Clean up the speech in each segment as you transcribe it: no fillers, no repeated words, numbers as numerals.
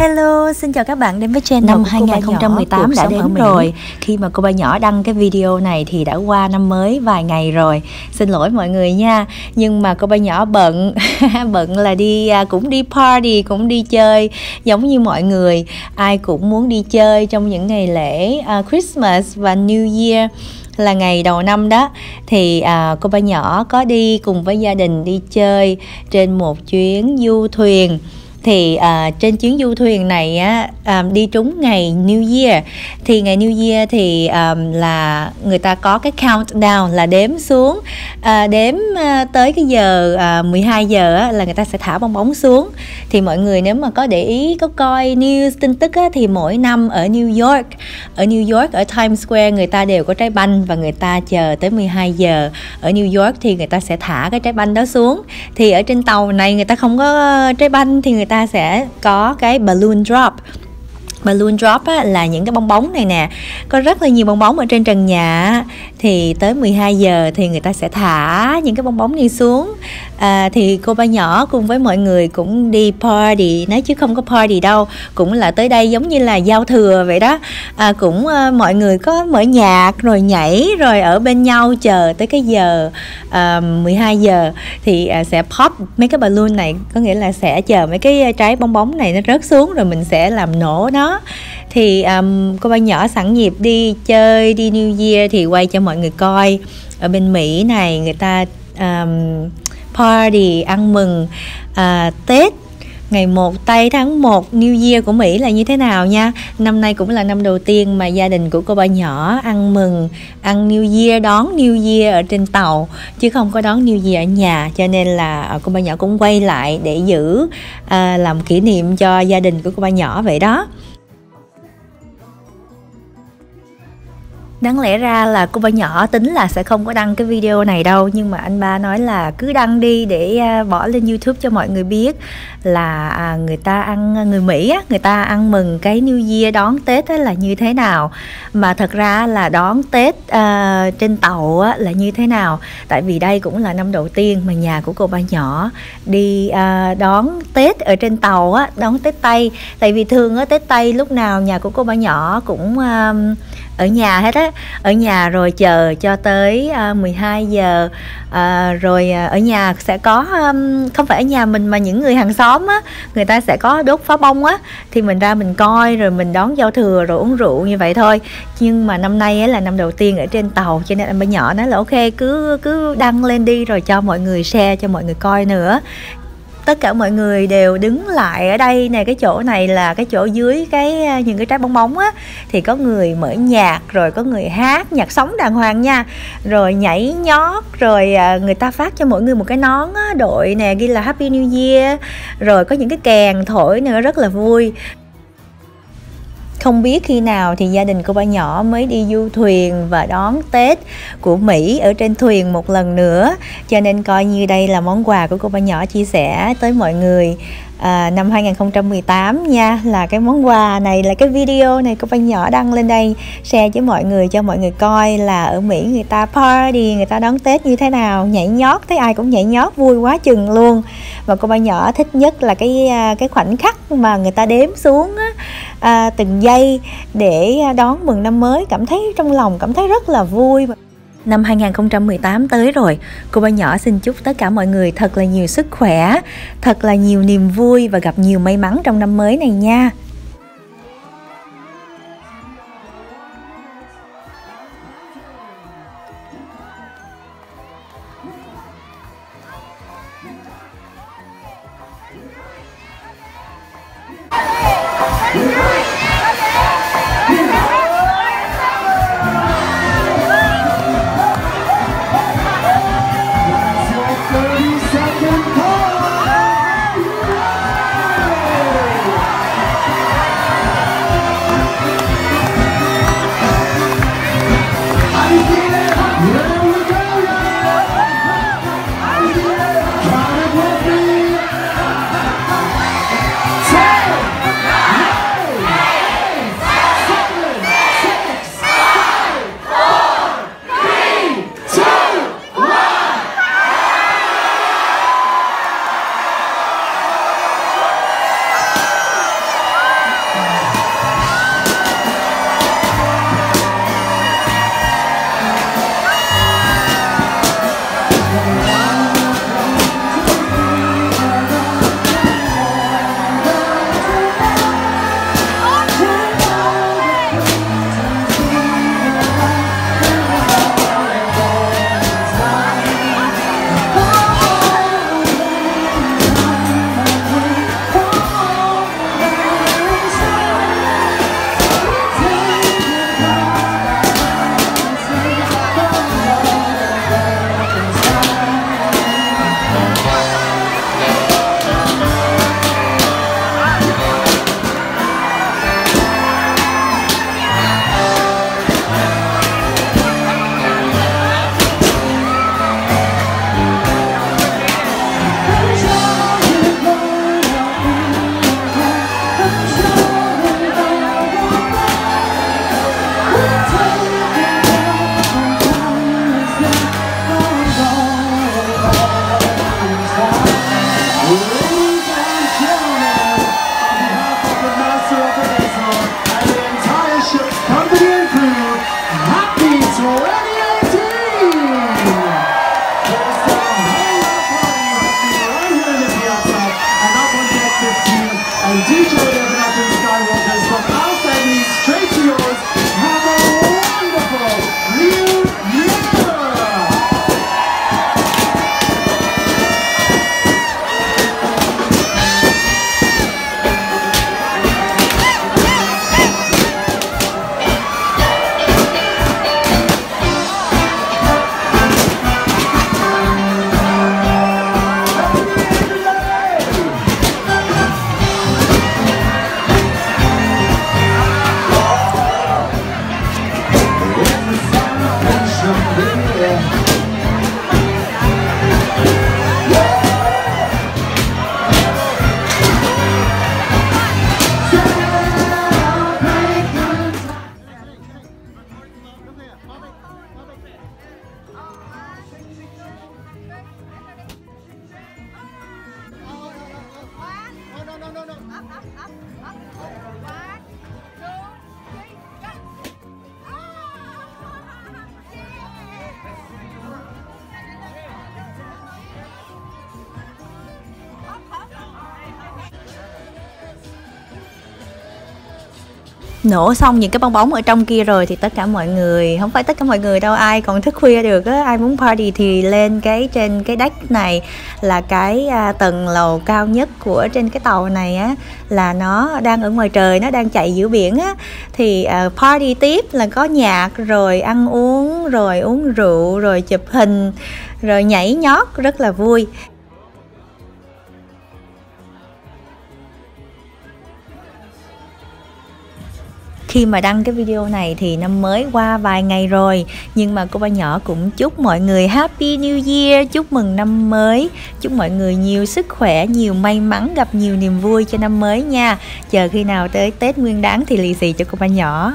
Hello, xin chào các bạn đến với channel năm 2018 đã đến rồi. Khi mà cô ba nhỏ đăng cái video này thì đã qua năm mới vài ngày rồi. Xin lỗi mọi người nha. Nhưng mà cô ba nhỏ bận bận là cũng đi party, cũng đi chơi. Giống như mọi người, ai cũng muốn đi chơi trong những ngày lễ Christmas và New Year, là ngày đầu năm đó. Thì cô ba nhỏ có đi cùng với gia đình đi chơi trên một chuyến du thuyền. Thì trên chuyến du thuyền này đi trúng ngày New Year. Thì ngày New Year thì là người ta có cái countdown, là đếm xuống, tới cái giờ 12 giờ là người ta sẽ thả bong bóng xuống. Thì mọi người nếu mà có để ý, có coi news tin tức thì mỗi năm ở New York, ở Times Square, người ta đều có trái banh và người ta chờ tới 12 giờ ở New York thì người ta sẽ thả cái trái banh đó xuống. Thì ở trên tàu này người ta không có trái banh thì người ta sẽ có cái balloon drop. Balloon drop là những cái bong bóng này nè. Có rất là nhiều bong bóng ở trên trần nhà. Thì tới 12 giờ thì người ta sẽ thả những cái bong bóng này xuống. Thì cô ba nhỏ cùng với mọi người cũng đi party. Nói chứ không có party đâu, cũng là tới đây giống như là giao thừa vậy đó. Cũng mọi người có mở nhạc rồi nhảy, rồi ở bên nhau chờ tới cái giờ 12 giờ thì sẽ pop mấy cái balloon này. Có nghĩa là sẽ chờ mấy cái trái bong bóng này nó rớt xuống rồi mình sẽ làm nổ nó. Thì cô ba nhỏ sẵn dịp đi chơi, đi New Year thì quay cho mọi người coi. Ở bên Mỹ này người ta party, ăn mừng Tết ngày 1 tây tháng 1 New Year của Mỹ là như thế nào nha. Năm nay cũng là năm đầu tiên mà gia đình của cô ba nhỏ ăn mừng, ăn New Year, đón New Year ở trên tàu, chứ không có đón New Year ở nhà. Cho nên là cô ba nhỏ cũng quay lại để giữ làm kỷ niệm cho gia đình của cô ba nhỏ vậy đó. Đáng lẽ ra là cô ba nhỏ tính là sẽ không có đăng cái video này đâu. Nhưng mà anh ba nói là cứ đăng đi để bỏ lên YouTube cho mọi người biết là người Mỹ á, người ta ăn mừng cái New Year, đón Tết á, là như thế nào. Mà thật ra là đón Tết trên tàu á, là như thế nào. Tại vì đây cũng là năm đầu tiên mà nhà của cô ba nhỏ đi đón Tết ở trên tàu á, đón Tết Tây. Tại vì thường á, Tết Tây lúc nào nhà của cô ba nhỏ cũng ở nhà hết á, ở nhà rồi chờ cho tới 12 giờ rồi ở nhà sẽ có, không phải ở nhà mình mà những người hàng xóm á, người ta sẽ có đốt pháo bông á, thì mình ra mình coi rồi mình đón giao thừa rồi uống rượu như vậy thôi. Nhưng mà năm nay á, là năm đầu tiên ở trên tàu cho nên anh ba nhỏ nói là ok cứ đăng lên đi rồi cho mọi người share, cho mọi người coi nữa. Tất cả mọi người đều đứng lại ở đây nè, cái chỗ này là cái chỗ dưới cái những cái trái bong bóng á, thì có người mở nhạc rồi có người hát nhạc sống đàng hoàng nha, rồi nhảy nhót, rồi người ta phát cho mọi người một cái nón á, đội nè ghi là Happy New Year, rồi có những cái kèn thổi nữa, rất là vui. Không biết khi nào thì gia đình cô ba nhỏ mới đi du thuyền và đón Tết của Mỹ ở trên thuyền một lần nữa. Cho nên coi như đây là món quà của cô ba nhỏ chia sẻ tới mọi người năm 2018 nha. Là cái món quà này, là cái video này cô ba nhỏ đăng lên đây share với mọi người, cho mọi người coi là ở Mỹ người ta party, người ta đón Tết như thế nào. Nhảy nhót, thấy ai cũng nhảy nhót vui quá chừng luôn. Và cô ba nhỏ thích nhất là cái khoảnh khắc mà người ta đếm xuống từng giây để đón mừng năm mới. Cảm thấy trong lòng cảm thấy rất là vui. Năm 2018 tới rồi, cô ba nhỏ xin chúc tất cả mọi người thật là nhiều sức khỏe, thật là nhiều niềm vui và gặp nhiều may mắn trong năm mới này nha. nổ xong những cái bong bóng ở trong kia rồi thì tất cả mọi người, không phải tất cả mọi người đâu, ai còn thức khuya được á, ai muốn party thì lên cái trên cái deck này, là cái tầng lầu cao nhất của trên cái tàu này á, là nó đang ở ngoài trời, nó đang chạy giữa biển á, thì party tiếp là có nhạc rồi ăn uống rồi uống rượu rồi chụp hình rồi nhảy nhót rất là vui. Khi mà đăng cái video này thì năm mới qua vài ngày rồi, nhưng mà cô Ba Nhỏ cũng chúc mọi người Happy New Year, chúc mừng năm mới, chúc mọi người nhiều sức khỏe, nhiều may mắn, gặp nhiều niềm vui cho năm mới nha. Chờ khi nào tới Tết Nguyên Đán thì lì xì cho cô Ba Nhỏ.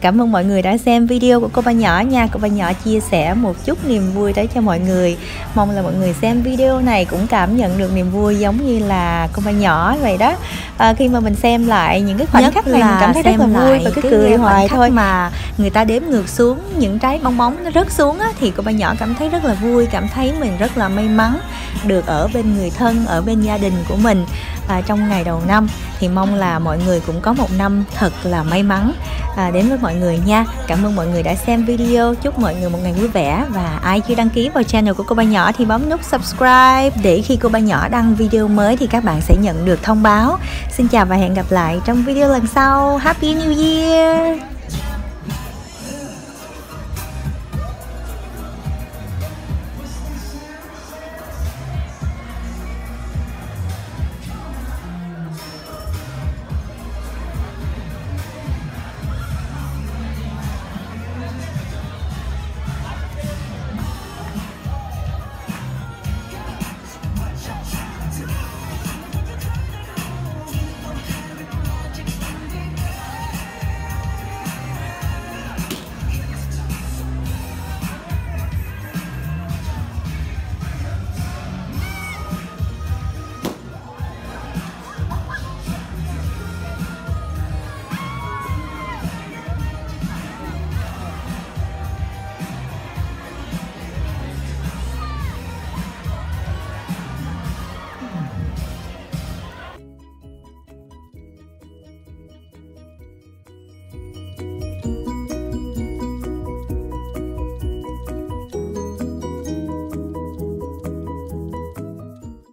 Cảm ơn mọi người đã xem video của cô Ba Nhỏ nha. Cô Ba Nhỏ chia sẻ một chút niềm vui tới cho mọi người. Mong là mọi người xem video này cũng cảm nhận được niềm vui giống như là cô Ba Nhỏ vậy đó. Khi mà mình xem lại những cái khoảnh khắc này mình cảm thấy rất là vui và cứ cười hoài thôi. Mà người ta đếm ngược xuống, những trái bong bóng nó rớt xuống á, thì cô Ba Nhỏ cảm thấy rất là vui, cảm thấy mình rất là may mắn được ở bên người thân, ở bên gia đình của mình trong ngày đầu năm. Thì mong là mọi người cũng có một năm thật là may mắn đến với mọi người nha. Cảm ơn mọi người đã xem video, chúc mọi người một ngày vui vẻ. Và ai chưa đăng ký vào channel của cô Ba Nhỏ thì bấm nút subscribe để khi cô Ba Nhỏ đăng video mới thì các bạn sẽ nhận được thông báo. Xin chào và hẹn gặp lại trong video lần sau. Happy New Year!